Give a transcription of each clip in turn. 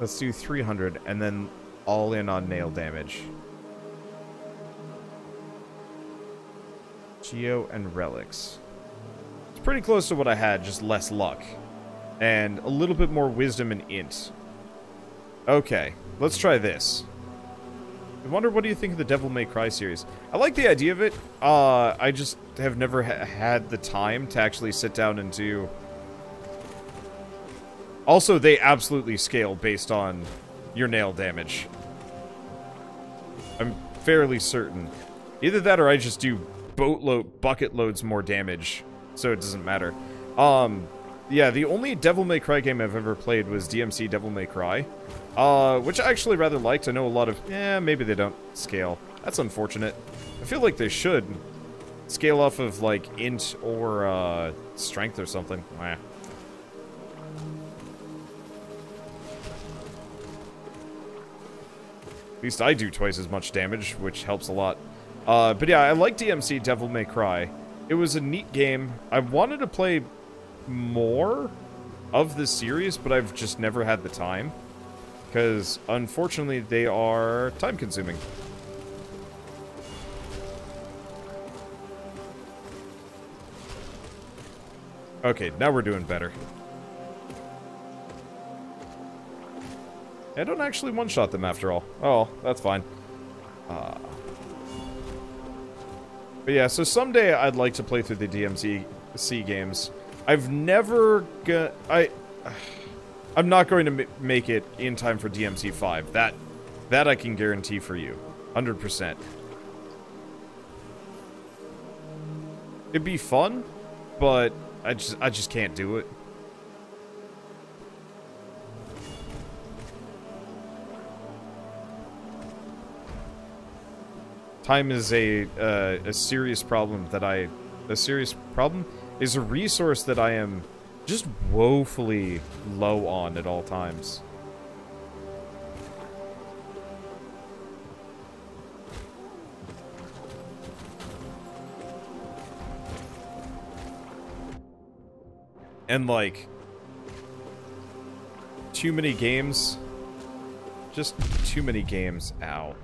Let's do 300 and then all in on nail damage. Geo and relics. It's pretty close to what I had, just less luck. And a little bit more wisdom and int. Okay, let's try this. I wonder, what do you think of the Devil May Cry series? I like the idea of it. I just have never had the time to actually sit down and do... Also, they absolutely scale based on your nail damage. I'm fairly certain. Either that or I just do boatload, bucket loads more damage, so it doesn't matter. Yeah, the only Devil May Cry game I've ever played was DMC Devil May Cry, which I actually rather liked. I know a lot of, maybe they don't scale. That's unfortunate. I feel like they should scale off of, like, int or strength or something. Meh. At least I do twice as much damage, which helps a lot. But yeah, I like DMC Devil May Cry. It was a neat game. I wanted to play more of this series, but I've just never had the time, because unfortunately they are time consuming. Okay, now we're doing better. I don't actually one-shot them after all. Oh, that's fine. But yeah, so someday I'd like to play through the DMC games. I've never got... I'm not going to make it in time for DMC 5. That I can guarantee for you. 100%. It'd be fun, but I just can't do it. Time is a serious problem that is a resource that I am just woefully low on at all times. And, like, too many games. Just too many games. Ow.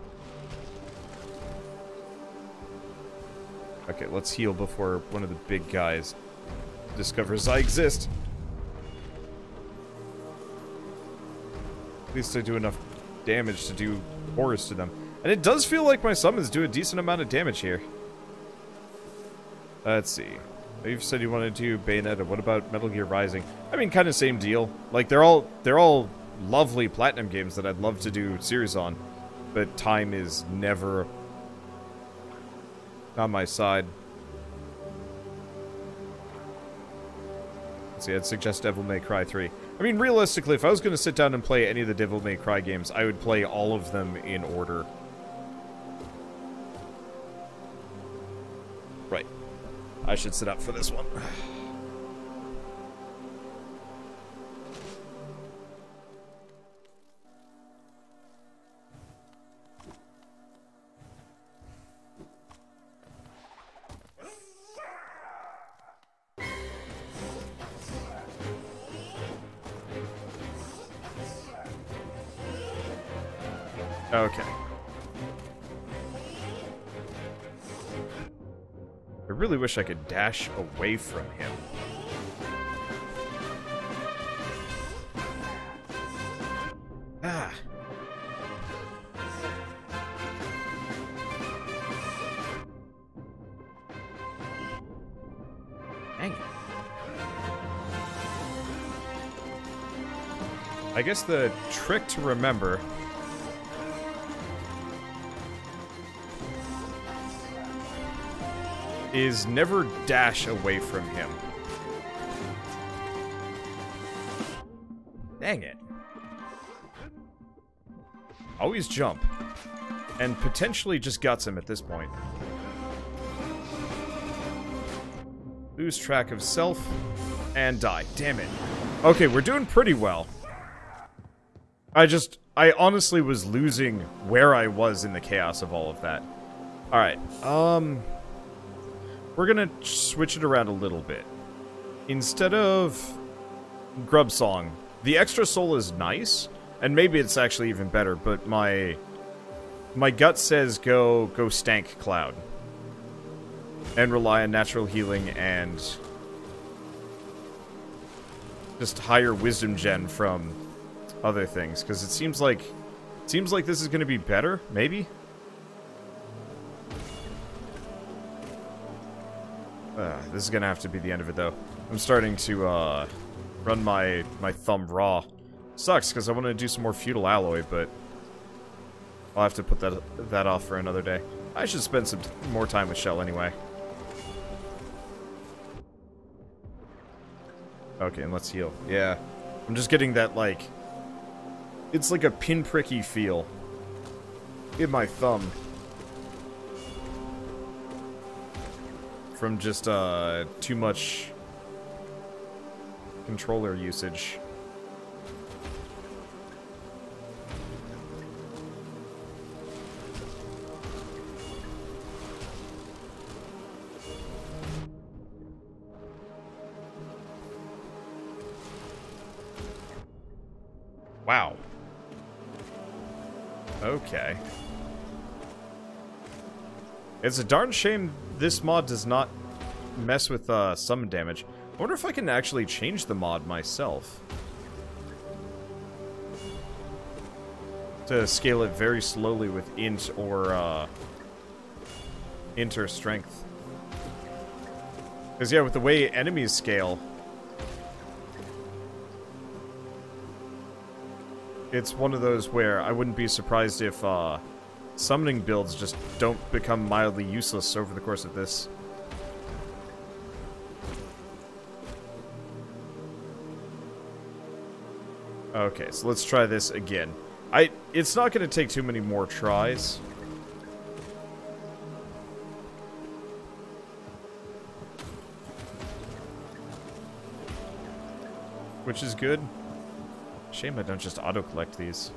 Okay, let's heal before one of the big guys discovers I exist. At least I do enough damage to do horrors to them. And it does feel like my summons do a decent amount of damage here. Let's see. You've said you want to do Bayonetta. What about Metal Gear Rising? I mean, kind of same deal. Like, they're all lovely Platinum games that I'd love to do series on. But time is never on my side. See, I'd suggest Devil May Cry 3. I mean, realistically, if I was going to sit down and play any of the Devil May Cry games, I would play all of them in order. Right. I should sit up for this one. Okay. I really wish I could dash away from him. Ah. Dang it. I guess the trick to remember... is never dash away from him. Dang it. Always jump. And potentially just guts him at this point. Lose track of self and die. Damn it. Okay, we're doing pretty well. I honestly was losing where I was in the chaos of all of that. Alright, we're gonna switch it around a little bit. Instead of Grubsong, the extra soul is nice, And maybe it's actually even better, but my gut says go Stank Cloud. And rely on natural healing and just higher wisdom gen from other things, because it seems like this is going to be better, maybe? This is going to have to be the end of it, though. I'm starting to run my thumb raw. Sucks, because I want to do some more Feudal Alloy, but I'll have to put that off for another day. I should spend some more time with Shell anyway. Okay, and let's heal. Yeah. I'm just getting that, like... It's like a pinpricky feel in my thumb. From just, too much controller usage. Wow. Okay. It's a darn shame this mod does not mess with summon damage. I wonder if I can actually change the mod myself. To scale it very slowly with int or strength. Because yeah, with the way enemies scale, it's one of those where I wouldn't be surprised if summoning builds just don't become mildly useless over the course of this. Okay, so let's try this again. It's not going to take too many more tries. Which is good. Shame I don't just auto-collect these.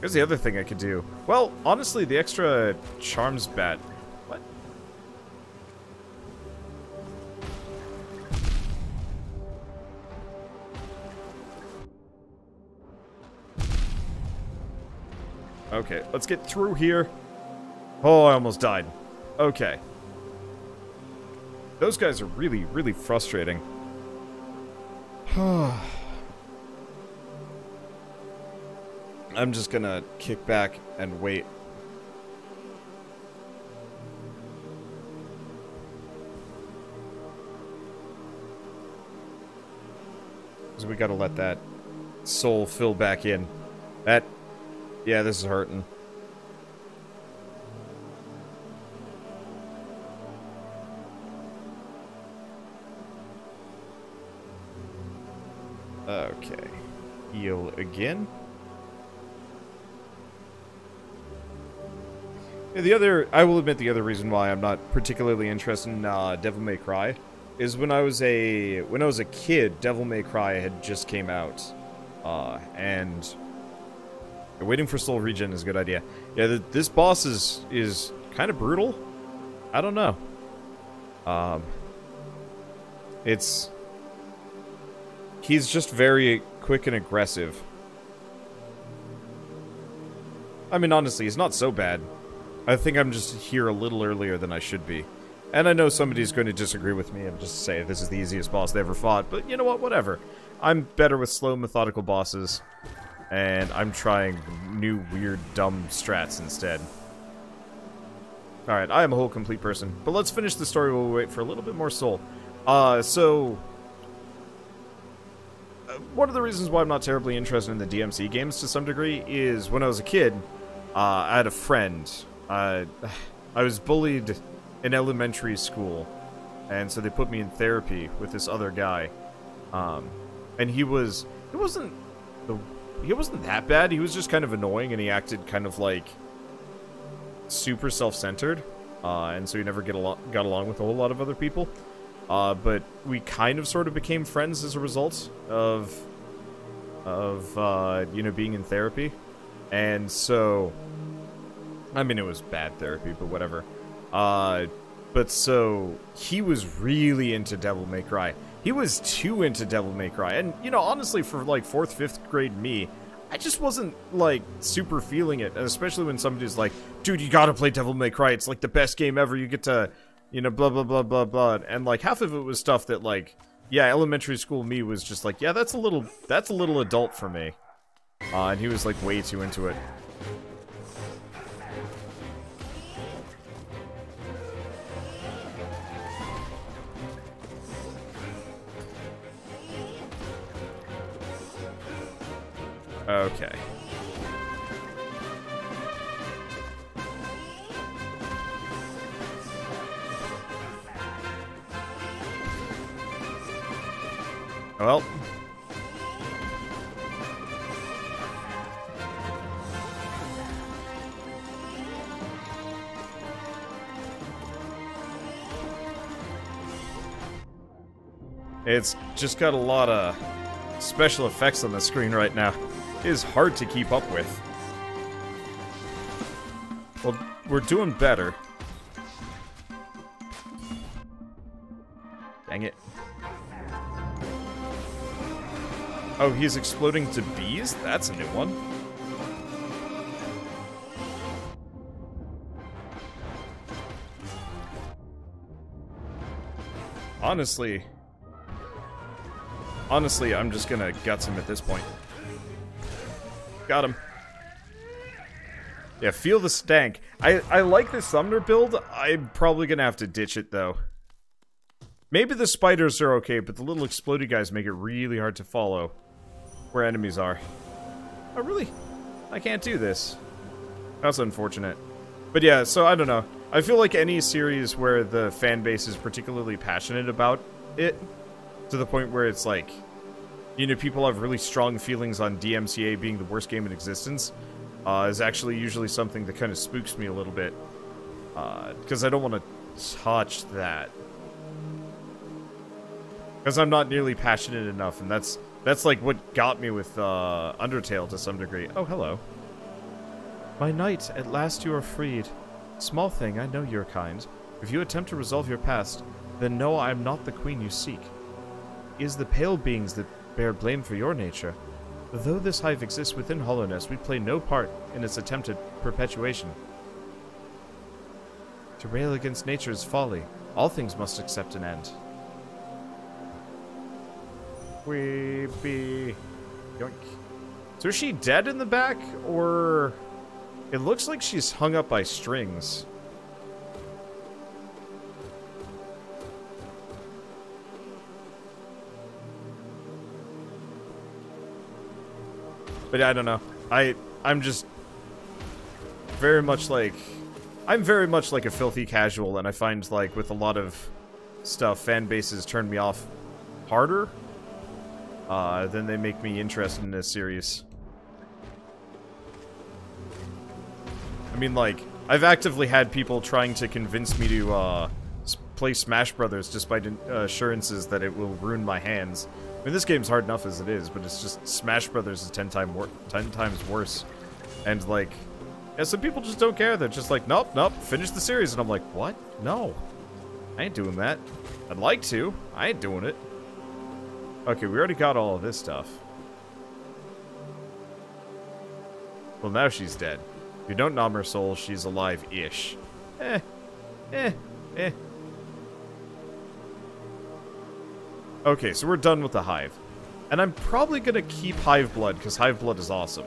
Here's the other thing I could do. Well, honestly, the extra charms bat... What? Okay, let's get through here. Oh, I almost died. Okay. Those guys are really, really frustrating. I'm just gonna kick back and wait. So we gotta let that soul fill back in. That... Yeah, this is hurting. Okay. Heal again. I will admit the other reason why I'm not particularly interested in Devil May Cry is when I was a kid, Devil May Cry had just came out, and waiting for soul regen is a good idea. Yeah, this boss is kind of brutal. I don't know. He's just very quick and aggressive. I mean, honestly, he's not so bad. I think I'm just here a little earlier than I should be. And I know somebody's going to disagree with me and just say this is the easiest boss they ever fought, but you know what, whatever. I'm better with slow, methodical bosses, and I'm trying new, weird, dumb strats instead. Alright, I am a whole complete person, but let's finish the story while we wait for a little bit more soul. One of the reasons why I'm not terribly interested in the DMC games to some degree is when I was a kid, I had a friend... I was bullied in elementary school, and so they put me in therapy with this other guy, and he wasn't that bad. He was just kind of annoying, and he acted kind of like super self-centered, and so he never got along with a whole lot of other people, but we kind of sort of became friends as a result of you know, being in therapy. And so I mean, it was bad therapy, but whatever. But so, he was really into Devil May Cry. He was too into Devil May Cry. And, you know, honestly, for like 4th, 5th grade me, I just wasn't, like, super feeling it. Especially when somebody's like, dude, you gotta play Devil May Cry. It's, like, the best game ever. You get to, you know, blah, blah, blah, blah, blah. And, like, half of it was stuff that, like, yeah, elementary school me was just like, yeah, that's a little adult for me. And he was, like, way too into it. Okay. Well. It's just got a lot of special effects on the screen right now. Is hard to keep up with. Well, we're doing better. Dang it. Oh, he's exploding to bees? That's a new one. Honestly, I'm just gonna guts him at this point. Got him. Yeah, feel the stank. I like the Summoner build. I'm probably gonna have to ditch it, though. Maybe the spiders are okay, but the little explodey guys make it really hard to follow where enemies are. Oh, really? I can't do this. That's unfortunate. But yeah, so I don't know. I feel like any series where the fan base is particularly passionate about it, to the point where it's like, you know, people have really strong feelings on DMCA being the worst game in existence, is actually usually something that kind of spooks me a little bit. Because I don't want to touch that. Because I'm not nearly passionate enough, and that's like what got me with Undertale to some degree. Oh, hello. My knight, at last you are freed. Small thing, I know your kind. If you attempt to resolve your past, then know I am not the queen you seek. It is the pale beings that bear blame for your nature. Though this hive exists within Hollownest, we play no part in its attempted perpetuation. To rail against nature is folly. All things must accept an end. Weepy. Yoink. So is she dead in the back, or... It looks like she's hung up by strings. But I don't know. I'm just very much like... I'm very much like a filthy casual, and I find, like, with a lot of stuff, fan bases turn me off harder than they make me interested in this series. I mean, like, I've actively had people trying to convince me to play Smash Brothers despite assurances that it will ruin my hands. I mean, this game's hard enough as it is, but it's just Smash Brothers is 10 times worse. And, like, yeah, some people just don't care. They're just like, nope, nope, finish the series. And I'm like, what? No. I ain't doing that. I'd like to. I ain't doing it. Okay, we already got all of this stuff. Well, now she's dead. If you don't nom her soul, she's alive-ish. Eh. Eh. Eh. Okay, so we're done with the Hive. And I'm probably gonna keep Hiveblood, because Hiveblood is awesome.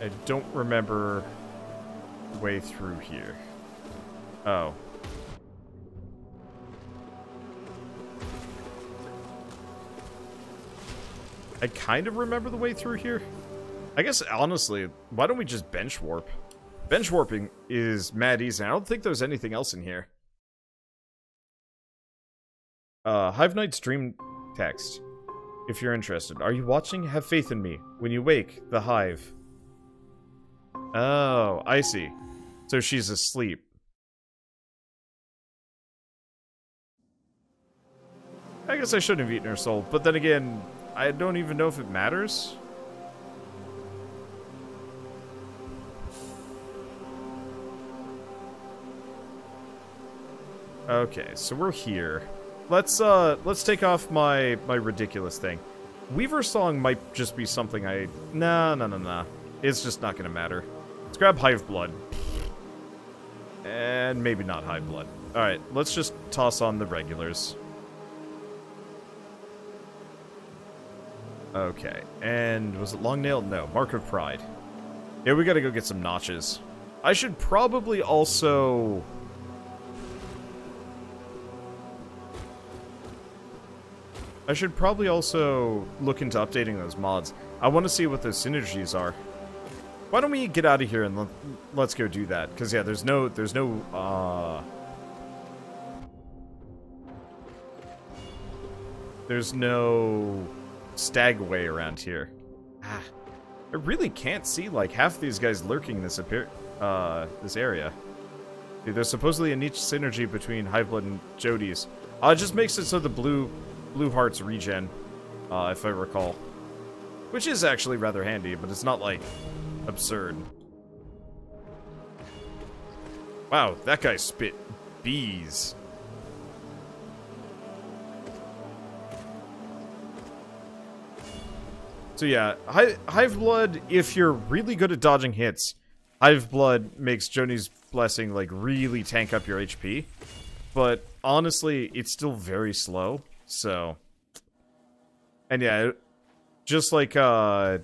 I don't remember the way through here. Oh. I kind of remember the way through here. I guess, honestly, why don't we just bench warp? Bench warping is mad easy. I don't think there's anything else in here. Hive Knight's dream text. If you're interested. Are you watching? Have faith in me. When you wake, the hive. Oh, I see. So she's asleep. I guess I shouldn't have eaten her soul. But then again, I don't even know if it matters. Okay, so we're here. Let's take off my ridiculous thing. Weaver Song might just be something I... Nah. It's just not gonna matter. Let's grab Hiveblood. And maybe not Hiveblood. Alright, let's just toss on the regulars. Okay, and was it Longnail? No, Mark of Pride. Yeah, we gotta go get some notches. I should probably also... look into updating those mods. I want to see what those synergies are. Why don't we get out of here and let's go do that? Because yeah, there's no stagway around here. Ah, I really can't see like half these guys lurking this area. Dude, there's supposedly a niche synergy between Hiveblood and Jodi's. It just makes it so the blue hearts regen, if I recall. Which is actually rather handy, but it's not, like, absurd. Wow, that guy spit bees. So yeah, Hiveblood, if you're really good at dodging hits, Hiveblood makes Joni's Blessing, like, really tank up your HP. But honestly, it's still very slow. So, and yeah, just like standard,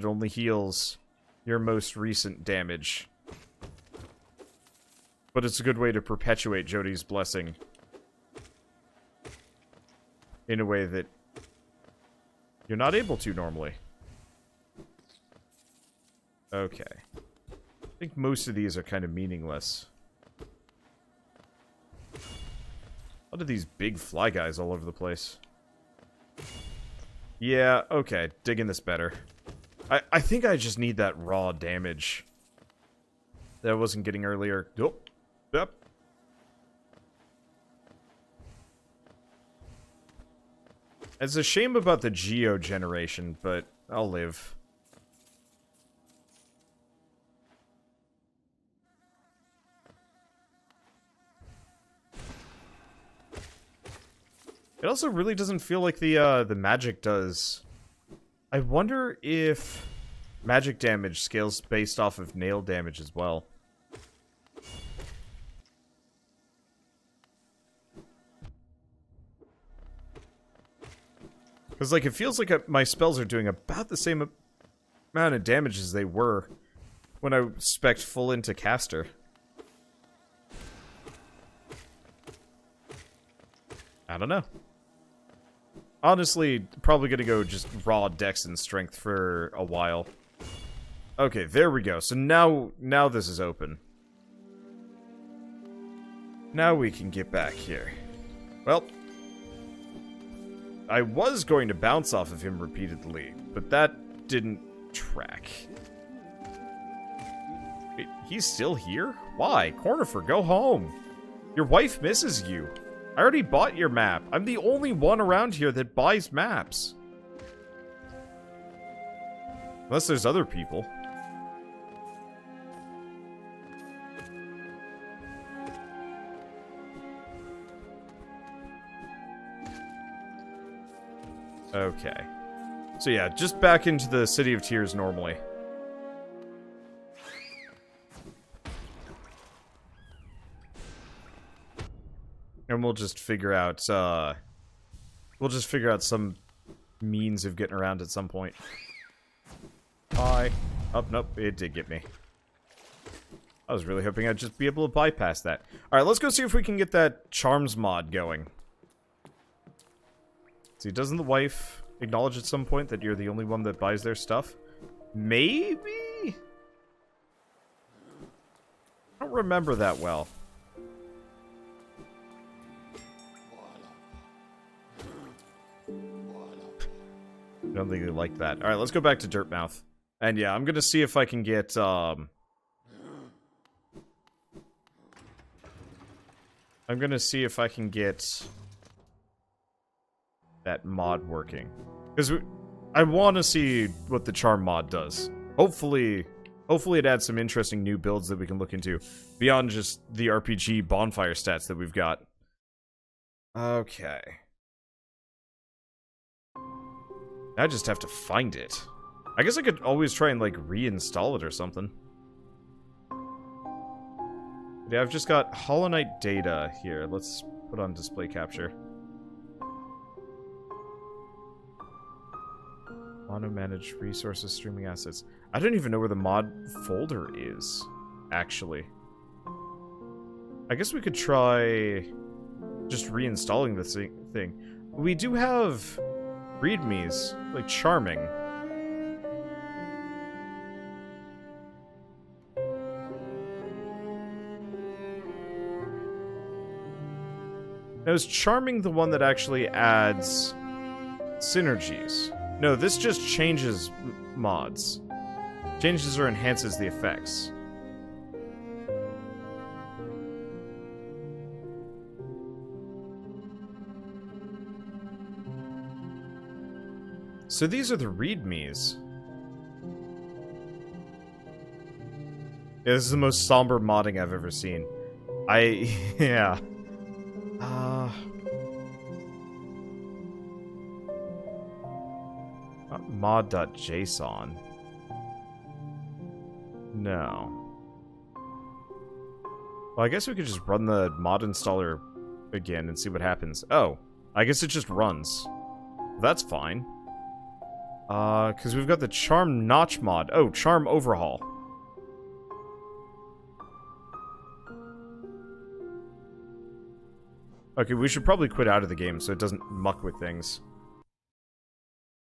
it only heals your most recent damage. But it's a good way to perpetuate Jodi's Blessing in a way that you're not able to normally. Okay. I think most of these are kind of meaningless. What are these big fly guys all over the place? Yeah, okay. Digging this better. I think I just need that raw damage that I wasn't getting earlier. Oh, yep. It's a shame about the Geo generation, but I'll live. It also really doesn't feel like the magic does. I wonder if magic damage scales based off of nail damage as well. Because, like, it feels like my spells are doing about the same amount of damage as they were when I spec'd full into caster. I don't know. Honestly, probably gonna go just raw dex and strength for a while. Okay, there we go. So now this is open. Now we can get back here. Well, I was going to bounce off of him repeatedly, but that didn't track. Wait, he's still here? Why? Cornifer, go home. Your wife misses you. I already bought your map. I'm the only one around here that buys maps. Unless there's other people. Okay. So yeah, just back into the City of Tears normally. And we'll just figure out some means of getting around at some point. Hi. Oh, nope, it did get me. I was really hoping I'd just be able to bypass that. Alright, let's go see if we can get that Charms mod going. See, doesn't the wife acknowledge at some point that you're the only one that buys their stuff? Maybe? I don't remember that well. I don't think they liked that. Alright, let's go back to Dirtmouth. And yeah, I'm gonna see if I can get, I'm gonna see if I can get that mod working. Because I want to see what the Charm mod does. Hopefully it adds some interesting new builds that we can look into. Beyond just the RPG bonfire stats that we've got. Okay. I just have to find it. I guess I could always try and, like, reinstall it or something. Yeah, I've just got Hollow Knight data here. Let's put on display capture. Want to manage resources, streaming assets. I don't even know where the mod folder is, actually. I guess we could try just reinstalling this thing. We do have readmes, like Charming. Now, is Charming the one that actually adds synergies? No, this just changes mods. Changes or enhances the effects. So these are the readmes. Yeah, this is the most somber modding I've ever seen. Yeah. Mod.json. No. Well, I guess we could just run the mod installer again and see what happens. Oh, I guess it just runs. That's fine. Because we've got the Charm Notch mod. Oh, Charm Overhaul. Okay, we should probably quit out of the game so it doesn't muck with things.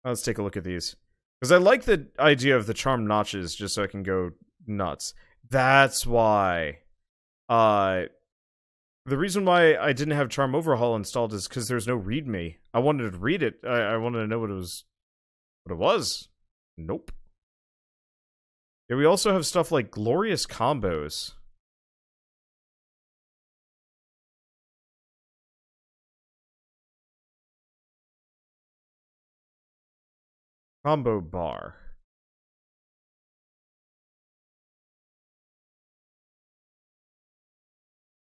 Let's take a look at these. Because I like the idea of the charm notches just so I can go nuts. That's why. The reason why I didn't have Charm Overhaul installed is because there's no readme. I wanted to read it. I wanted to know what it was. Nope. Yeah, we also have stuff like Glorious Combos. Combo bar.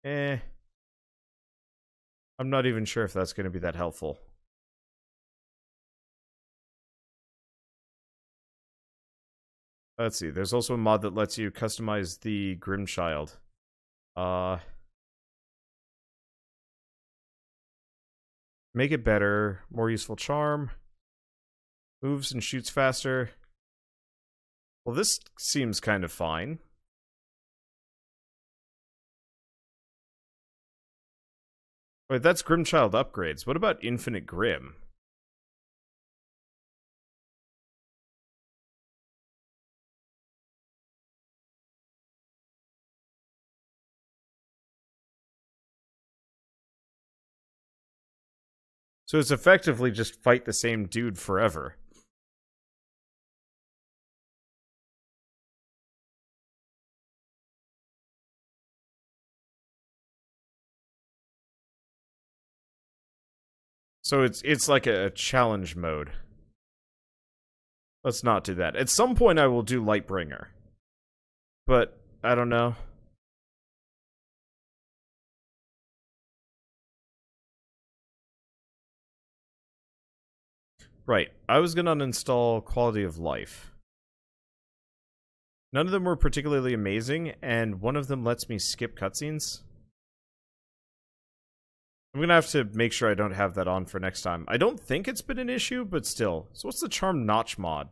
I'm not even sure if that's going to be that helpful. Let's see. There's also a mod that lets you customize the Grimchild. Make it better, more useful charm. Moves and shoots faster. Well, this seems kind of fine. Wait, that's Grimchild upgrades. What about Infinite Grim? So it's effectively just fight the same dude forever. So it's like a challenge mode. Let's not do that. At some point I will do Lightbringer. But I don't know. Right. I was going to uninstall Quality of Life. None of them were particularly amazing, and one of them lets me skip cutscenes. I'm going to have to make sure I don't have that on for next time. I don't think it's been an issue, but still. So what's the Charm Notch mod?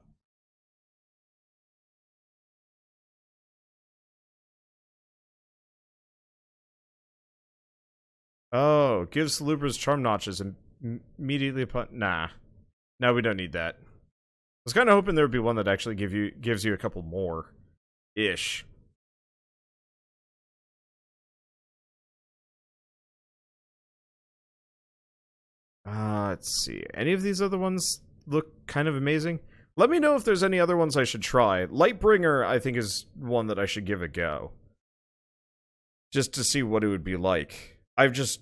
Oh, gives Salubra's Charm Notches immediately upon... Nah. No, we don't need that. I was kind of hoping there would be one that actually gives you a couple more. Ish. Let's see. Any of these other ones look kind of amazing? Let me know if there's any other ones I should try. Lightbringer, I think, is one that I should give a go. Just to see what it would be like. I've just...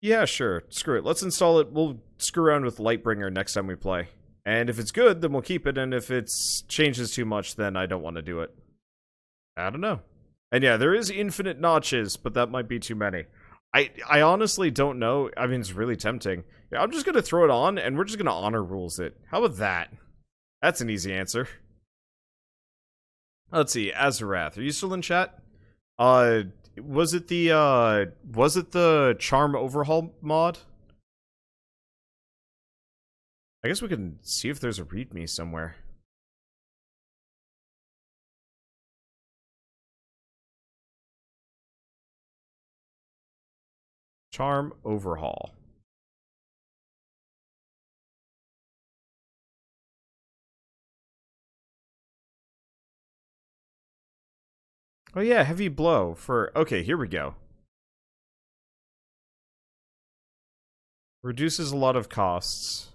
Yeah, sure. Screw it. Let's install it. We'll screw around with Lightbringer next time we play. And if it's good, then we'll keep it. And if it changes too much, then I don't want to do it. I don't know. And yeah, there is infinite notches, but that might be too many. I honestly don't know. I mean, it's really tempting. I'm just gonna throw it on, and we're just gonna honor rules it. How about that? That's an easy answer. Let's see, Azerath, are you still in chat? Was it the Charm Overhaul mod? I guess we can see if there's a readme somewhere. Charm Overhaul. Oh yeah, heavy blow for... Okay, here we go. Reduces a lot of costs.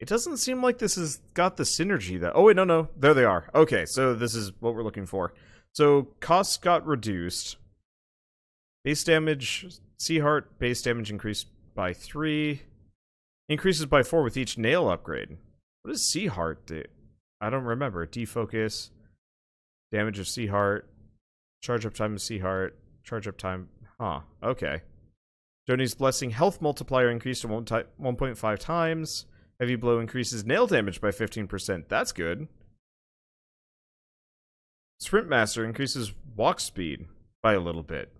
It doesn't seem like this has got the synergy though. Oh wait, no. There they are. Okay, so this is what we're looking for. So costs got reduced. Base damage, Seaheart, base damage increased by 3. Increases by 4 with each nail upgrade. What does Seaheart do? I don't remember. Defocus. Damage of Seaheart. Charge up time of Seaheart. Charge up time. Huh. Okay. Joni's Blessing. Health multiplier increased to 1.5 times. Heavy blow increases nail damage by 15%. That's good. Sprint Master increases walk speed by a little bit.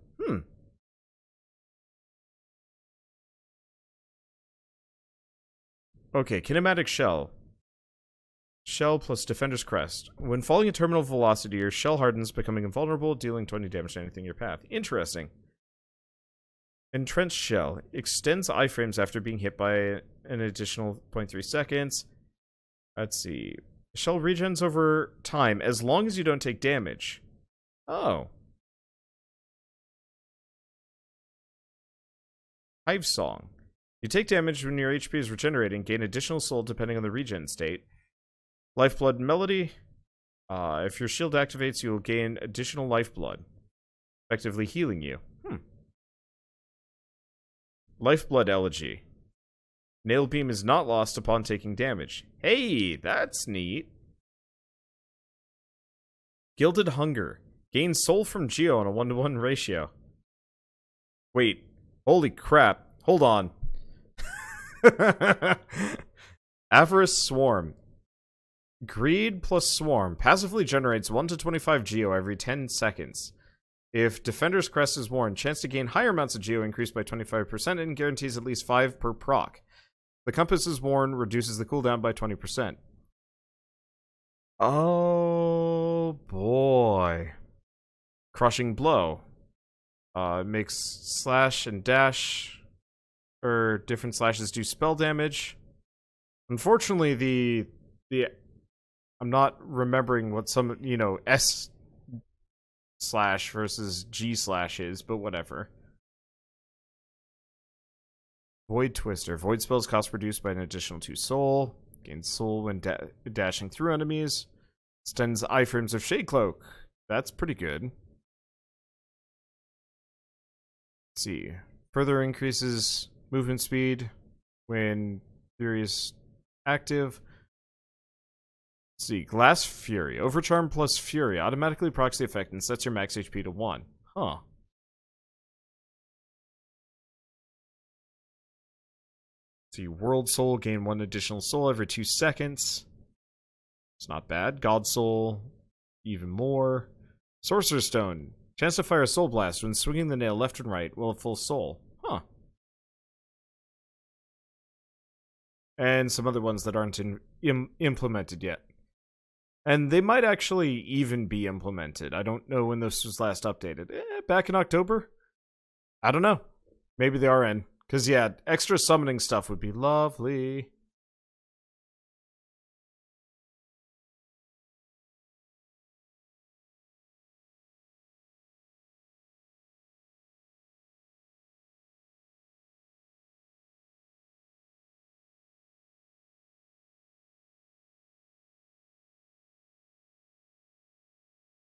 Okay, Kinematic Shell. Shell plus Defender's Crest. When falling at terminal velocity, your shell hardens, becoming invulnerable, dealing 20 damage to anything in your path. Interesting. Entrenched Shell. Extends iframes after being hit by an additional 0.3 seconds. Let's see. Shell regens over time, as long as you don't take damage. Oh. Hive Song. You take damage when your HP is regenerating, gain additional soul depending on the regen state. Lifeblood Melody. If your shield activates, you will gain additional lifeblood, effectively healing you. Lifeblood Elegy. Nail Beam is not lost upon taking damage. Hey, that's neat. Gilded Hunger. Gain soul from Geo on a 1-to-1 ratio. Wait. Holy crap. Hold on. Avarice Swarm. Greed plus Swarm passively generates 1 to 25 Geo every 10 seconds. If Defender's Crest is worn, chance to gain higher amounts of Geo increased by 25% and guarantees at least 5 per proc. The Compass is worn, reduces the cooldown by 20%. Oh boy. Crushing Blow. Makes slash and dash, or different slashes do spell damage. Unfortunately, the I'm not remembering what some, you know, S/ versus G/ is, but whatever. Void Twister. Void spells cost reduced by an additional 2 soul. Gains soul when dashing through enemies. Stuns iframes of Shade Cloak. That's pretty good. Let's see. Further increases movement speed when Fury is active. Let's see. Glass Fury. Overcharm plus Fury automatically procs the effect and sets your max HP to 1. Huh. Let's see. World Soul. Gain 1 additional soul every 2 seconds. It's not bad. God Soul. Even more. Sorcerer Stone. Chance to fire a soul blast when swinging the nail left and right while at full soul. Huh. And some other ones that aren't implemented yet. And they might actually even be implemented. I don't know when this was last updated. Back in October? I don't know. Maybe they are in. Because, yeah, extra summoning stuff would be lovely.